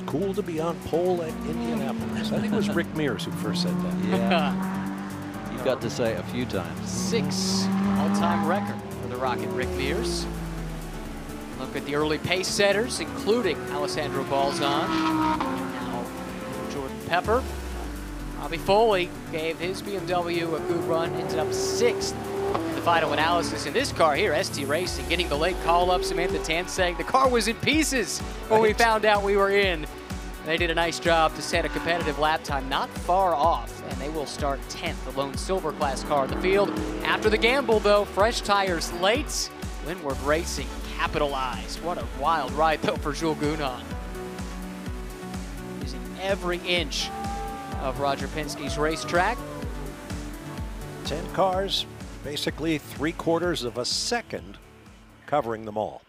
It's cool to be on pole at Indianapolis. I think it was Rick Mears who first said that. Yeah. You've got to say a few times. 6 all-time record for the Rocket, Rick Mears. Look at the early pace setters, including Alessandro Balzan, now Jordan Pepper. Bobby Foley gave his BMW a good run, ended up 6th. The final analysis in this car here, ST Racing, getting the late call-up. Samantha Tan saying the car was in pieces when we found out we were in. And they did a nice job to set a competitive lap time not far off, and they will start 10th, the lone silver class car in the field. After the gamble, though, fresh tires late. Windward Racing capitalized. What a wild ride, though, for Jules Gounon, using every inch of Roger Penske's racetrack. 10 cars, basically 3/4 of a second, covering them all.